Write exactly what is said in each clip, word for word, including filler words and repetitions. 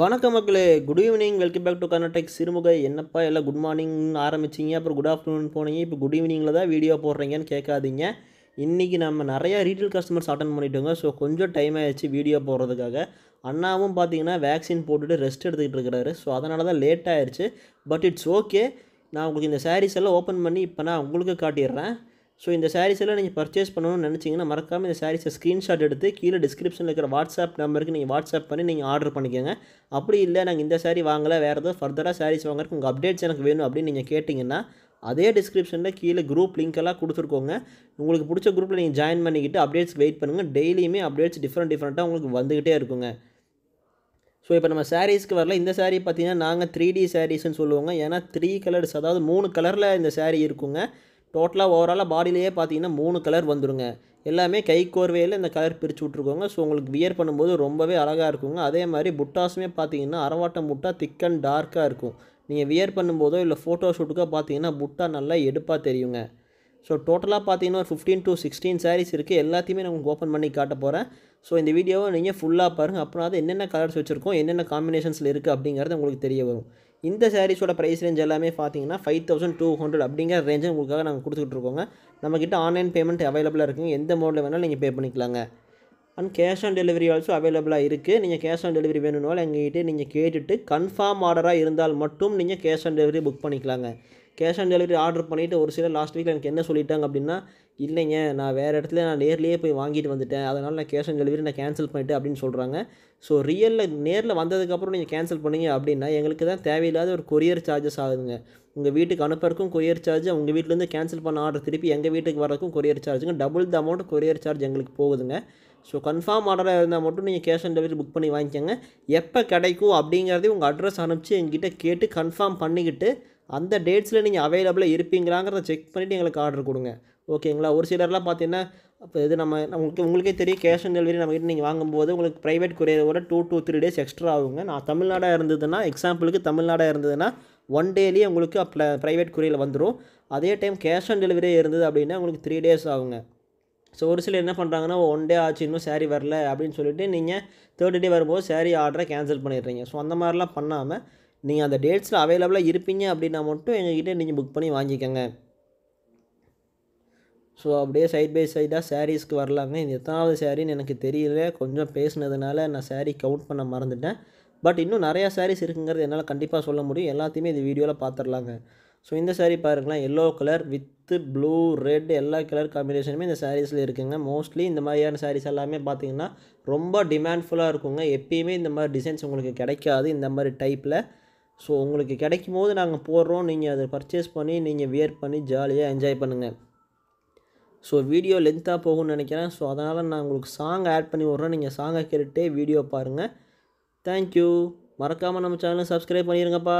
வணக்கம் மக்களே, good evening. Welcome back to Kanna டெக்ஸ். சிறுமுகை என்னப்பா எல்லாம் குட் மார்னிங் ஆரம்பிச்சிங்க, அப்புறம் குட் ஆஃப்டர்நூன் போனீங்க, இப்போ குட் ஈவினிங்கில் தான் வீடியோ போடுறீங்கன்னு கேட்காதீங்க. இன்றைக்கி நம்ம நிறையா ரீட்டைல் கஸ்டமர்ஸ் அட்டன் பண்ணிட்டோங்க. ஸோ கொஞ்சம் டைம் ஆகிடுச்சு வீடியோ போடுறதுக்காக. அண்ணாவும் பார்த்தீங்கன்னா வேக்சின் போட்டுட்டு ரெஸ்ட் எடுத்துக்கிட்டு இருக்கிறாரு. ஸோ அதனால தான் லேட் ஆகிடுச்சு. But it's okay. நான் உங்களுக்கு இந்த சாரீஸ் எல்லாம் ஓப்பன் பண்ணி இப்போ நான் உங்களுக்கு காட்டிடுறேன். ஸோ இந்த சாரீஸ் எல்லாம் நீங்கள் பர்ச்சேஸ் பண்ணணும்னு நினச்சிங்கன்னா மறக்காமல் இந்த சாரீஸை ஸ்க்ரீன்ஷாட் எடுத்து கீழே டிஸ்கிரிப்ஷனில் இருக்கிற வாட்ஸ்அப் நம்பருக்கு நீங்கள் வாட்ஸ்அப் பண்ணி நீங்கள் ஆர்டர் பண்ணிக்கோங்க. அப்படி இல்லை நாங்கள் இந்த சாரீ வாங்கலை, வேறு ஏதோ ஃபர்தராக சாரீஸ் வாங்குறதுக்கு உங்கள் அப்டேட்ஸ் எனக்கு வேணும் அப்படின்னு நீங்கள் கேட்டிங்கன்னா அதே டிஸ்கிரிப்ஷனில் கீழே குரூப் லிங்க்கெல்லாம் கொடுத்துருக்கோங்க. உங்களுக்கு பிடிச்ச குரூப்பில் நீங்கள் ஜாயின் பண்ணிக்கிட்டு அப்டேட்ஸ் வெயிட் பண்ணுங்கள். டெய்லியுமே அப்டேட்ஸ் டிஃப்ரெண்ட் டிஃப்ரெண்ட்டாக உங்களுக்கு வந்துக்கிட்டே இருக்குங்க. ஸோ இப்போ நம்ம சாரீஸ்க்கு வரல. இந்த சாரீ பார்த்திங்கன்னா நாங்கள் த்ரீ டி சாரீஸ்ன்னு சொல்லுவோங்க. ஏன்னா த்ரீ கலர்ஸ், அதாவது மூணு கலரில் இந்த சாரீ இருக்குங்க. டோட்டலாக ஓவராலாக பாடியிலேயே பார்த்தீங்கன்னா மூணு கலர் வந்துடுங்க. எல்லாமே கை கோர்வையில் இந்த கலர் பிரித்து விட்ருக்கோங்க. ஸோ உங்களுக்கு வியர் பண்ணும்போது ரொம்பவே அழகாக இருக்குங்க. அதே மாதிரி புட்டாஸுமே பார்த்தீங்கன்னா அரவாட்டம் புட்டா திக் அண்ட் டார்க்காக இருக்கும். நீங்கள் வியர் பண்ணும்போதோ இல்லை ஃபோட்டோ ஷூட்டுக்கோ பார்த்தீங்கன்னா புட்டா நல்லா எடுப்பாக தெரியுங்க. ஸோ டோட்டலாக பார்த்தீங்கன்னா ஒரு ஃபிஃப்டீன் டு சிக்ஸ்டீன் சாரீஸ் இருக்குது. எல்லாத்தையுமே நான் உங்களுக்கு ஓப்பன் பண்ணி காட்ட போகிறேன். ஸோ இந்த வீடியோவை நீங்கள் ஃபுல்லாக பாருங்கள். அப்புறம் அது என்னென்ன கலர்ஸ் வச்சுருக்கோம், என்னென்ன காம்பினேஷன்ஸில் இருக்குது அப்படிங்கிறது உங்களுக்கு தெரிய வரும். இந்த சாரீஸோட ப்ரைஸ் ரேஞ்ச் எல்லாமே பார்த்தீங்கன்னா ஃபைவ் தௌசண்ட் டூ ஹண்ட்ரட் அப்படிங்கிற ரேஞ்சை உங்களுக்காக நாங்கள் கொடுத்துட்ருக்கோங்க. நம்மக்கிட்ட ஆன்லைன் பேமெண்ட் அவைலபிளாக இருக்குங்க. எந்த மோடில் வேணாலும் நீங்கள் பே பண்ணிக்கலாங்க. And cash on delivery also அவைலபிளாக இருக்குது. நீங்கள் கேஷ் ஆன் டெலிவரி வேணும்னாலும் எங்ககிட்ட நீங்கள் கேட்டுட்டு கன்ஃபார்ம் ஆர்டராக இருந்தால் மட்டும் நீங்கள் கேஷ் ஆன் டெலிவரி புக் பண்ணிக்கலாங்க. கேஷ் ஆன் டெலிவரி ஆர்டர் பண்ணிவிட்டு ஒரு சில லாஸ்ட் வீக்கில் எனக்கு என்ன சொல்லிட்டாங்க அப்படின்னா, இல்லைங்க நான் வேறு இடத்துல நான் நேர்லேயே போய் வாங்கிட்டு வந்துட்டேன், அதனால் நான் கேஷ் ஆன் டெலிவரி நான் கேன்சல் பண்ணிவிட்டேன் அப்படின்னு சொல்கிறாங்க. ஸோ ரியலில் நேரில் வந்ததுக்கப்புறம் நீங்கள் கேன்சல் பண்ணிங்க அப்படின்னா எங்களுக்கு தான் தேவையில்லாத ஒரு கொரியர் சார்ஜஸ் ஆகுதுங்க. உங்கள் வீட்டுக்கு அனுப்புறக்கும் கொரியர் சார்ஜ், உங்கள் வீட்டிலேருந்து கேன்சல் பண்ண ஆர்டர் திருப்பி எங்கள் வீட்டுக்கு வரக்கும் கொரியர் சார்ஜுங்க. Double the amount courier charge எங்களுக்கு போகுதுங்க. ஸோ கன்ஃபார்ம் ஆர்டராக இருந்தால் மட்டும் நீங்கள் கேஷ் ஆன் டெலிவரி புக் பண்ணி வாங்கிக்கோங்க. எப்போ கிடைக்கும் அப்படிங்கிறதே உங்கள் அட்ரஸ் அனுப்பிச்சு எங்ககிட்ட கேட்டு கன்ஃபார்ம் பண்ணிக்கிட்டு அந்த டேட்ஸில் நீங்கள் அவைலபிளாக இருப்பீங்களாங்கிறத செக் பண்ணிவிட்டு எங்களுக்கு ஆர்டர் கொடுங்க, ஓகேங்களா. ஒரு சிலர்லாம் பார்த்தீங்கன்னா இப்போ இது நம்ம உங்களுக்கு உங்களுக்கே தெரியும், கேஷ் ஆன் டெலிவரி நம்மகிட்ட நீங்கள் வாங்கும்போது உங்களுக்கு ப்ரைவேட் கொரியரோட two two three days extra ஆகுங்க. நான் தமிழ்நாடாக இருந்ததுன்னா, எக்ஸாம்பிளுக்கு தமிழ்நாடாக இருந்ததுன்னா ஒன் டேலேயே உங்களுக்கு அப்போ ப்ரைவேட் கொரியரில் வந்துடும். அதே டைம் கேஷ் ஆன் டெலிவரி இருந்தது அப்படின்னா உங்களுக்கு த்ரீ டேஸ் ஆகுங்க. ஸோ ஒரு சிலர் என்ன பண்ணுறாங்கன்னா, ஒன் டே ஆச்சு இன்னும் சாரீ வரல அப்படின்னு சொல்லிவிட்டு நீங்கள் தேர்ட்டி டே வரும்போது சாரீ ஆர்டரை கேன்சல் பண்ணிடுறீங்க. ஸோ அந்த மாதிரிலாம் பண்ணாமல் நீங்கள் அந்த டேட்ஸில் அவைலபிளாக இருப்பீங்க அப்படின்னா மட்டும் எங்ககிட்ட நீங்கள் புக் பண்ணி வாங்கிக்கோங்க. ஸோ அப்படியே சைட் பை சைடாக சாரீஸ்க்கு வரலாங்க. இந்த எத்தனாவது சாரீன்னு எனக்கு தெரியல, கொஞ்சம் பேசினதுனால நான் சாரீ கவுண்ட் பண்ண மறந்துட்டேன். பட் இன்னும் நிறையா சாரீஸ் இருக்குங்கிறது என்னால் கண்டிப்பாக சொல்ல முடியும். எல்லாத்தையுமே இந்த வீடியோவில் பார்த்துடலாங்க. ஸோ இந்த சாரீ பாருங்களேன், yellow colour with blue red எல்லா கலர் காம்பினேஷனுமே இந்த சாரீஸில் இருக்குங்க. மோஸ்ட்லி இந்த மாதிரியான சாரீஸ் எல்லாமே பார்த்திங்கன்னா ரொம்ப டிமாண்ட்ஃபுல்லாக இருக்குங்க. எப்பயுமே இந்த மாதிரி டிசைன்ஸ் உங்களுக்கு கிடைக்காது இந்த மாதிரி டைப்பில். ஸோ உங்களுக்கு கிடைக்கும் போது நாங்கள் போடுறோம். நீங்கள் அதை பர்ச்சேஸ் பண்ணி நீங்கள் வியர் பண்ணி ஜாலியாக என்ஜாய் பண்ணுங்கள். ஸோ வீடியோ லென்த்தாக போகும்னு நினைக்கிறேன். ஸோ அதனால் நான் உங்களுக்கு சாங் ஆட் பண்ணி விட்றேன். நீங்கள் சாங்கை கேட்டுகிட்டே வீடியோ பாருங்கள். தேங்க்யூ. மறக்காமல் நம்ம சேனலை சப்ஸ்கிரைப் பண்ணிடுங்கப்பா.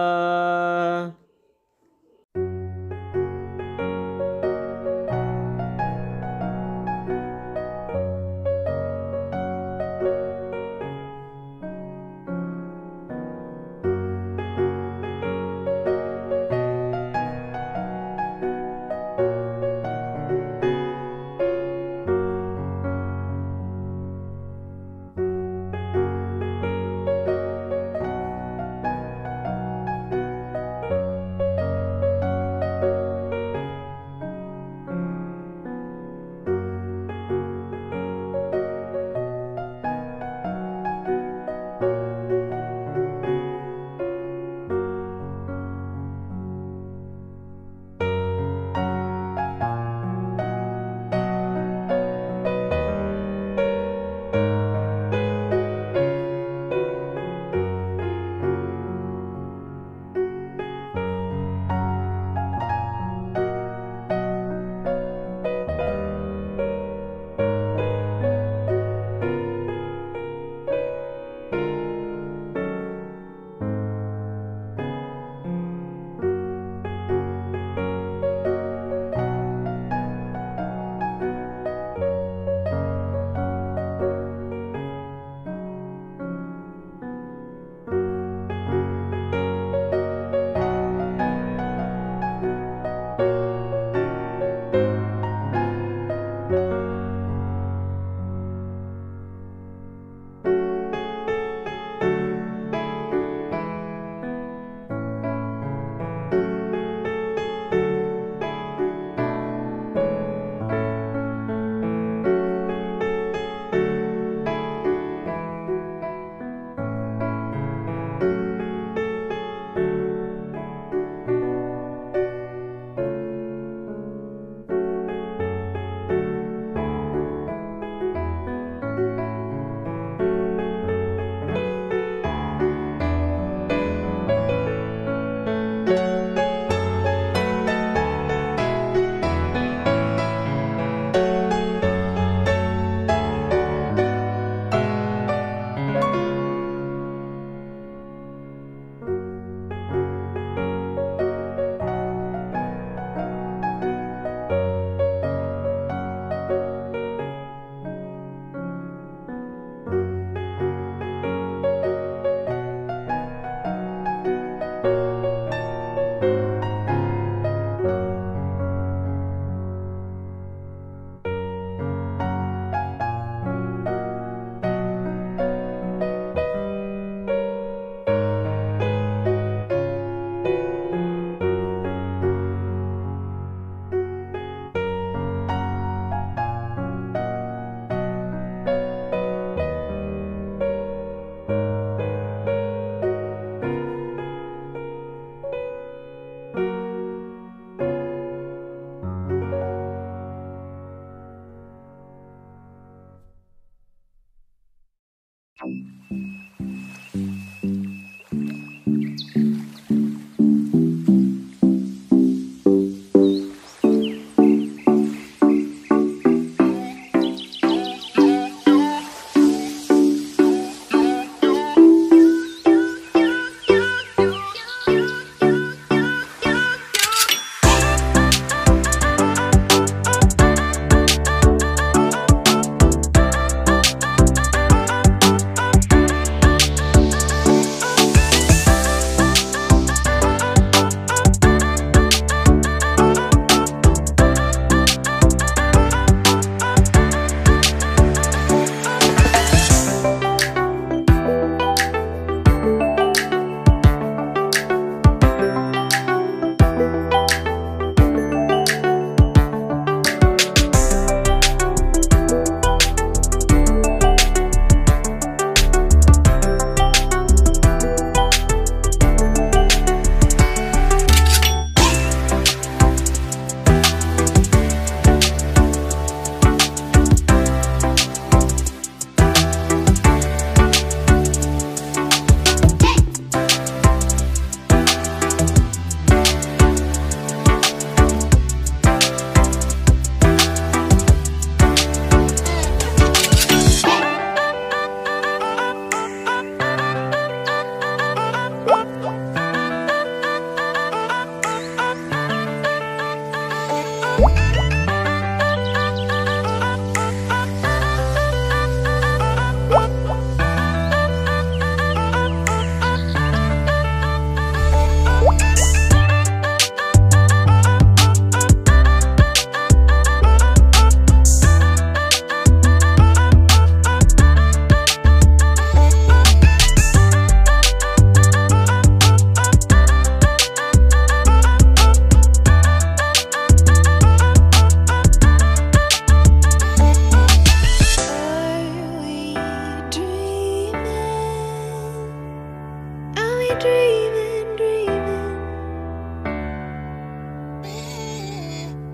dreaming, dreaming?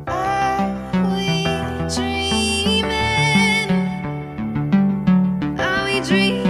Are we dreaming? Are we dreaming?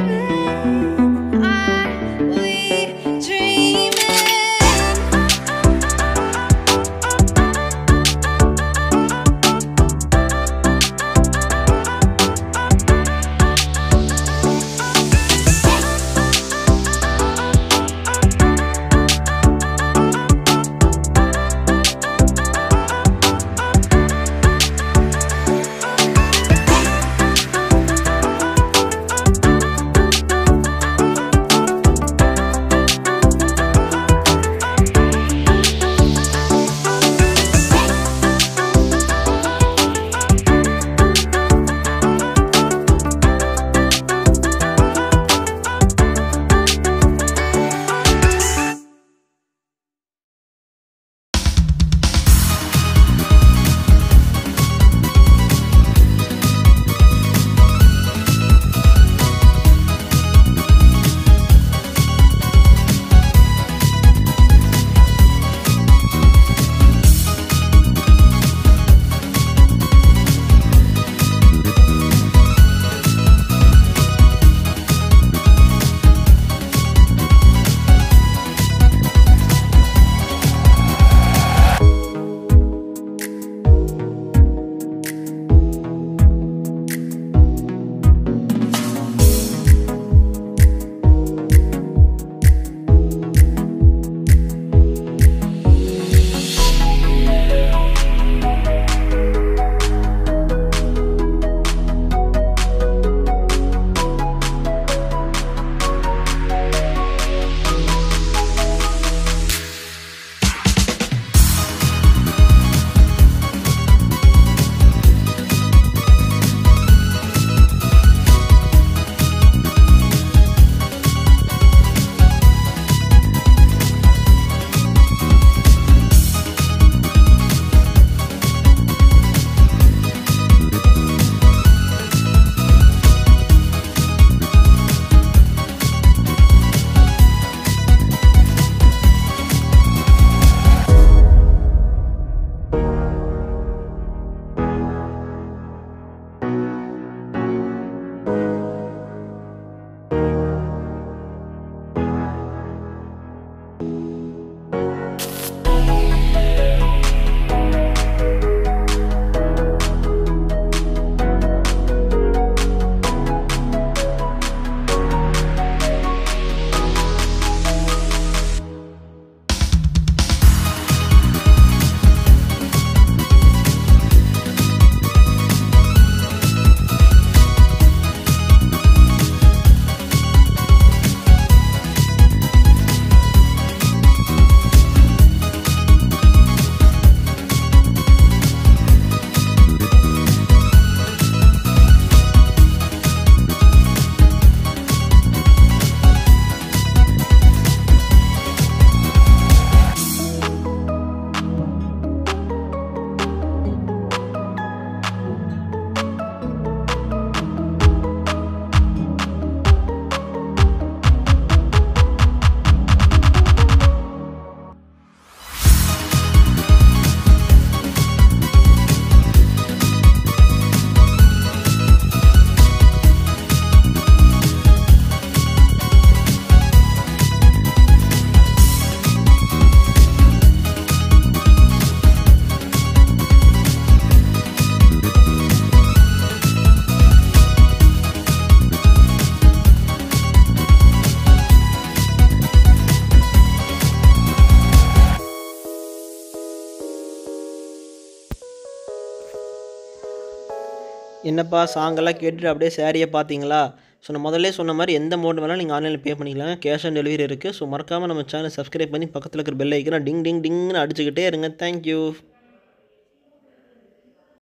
என்னப்பா சாங்கெல்லாம் கேட்டுட்டு அப்படியே சேரீயை பார்த்தீங்களா? ஸோ நான் முதல்ல சொன்ன மாதிரி எந்த அமௌண்ட் வேணாலும் நீங்கள் ஆன்லைனில் பே பண்ணிக்கலாம், கேஷ் ஆன் டெலிவரி இருக்குது. ஸோ மறக்காமல் நம்ம சேனல் சப்ஸ்கிரைப் பண்ணி பக்கத்தில் இருக்கிற பெல் ஐக்கனை டிங் டிங் டிங்னு அடிச்சுக்கிட்டே இருங்க. தேங்க்யூ.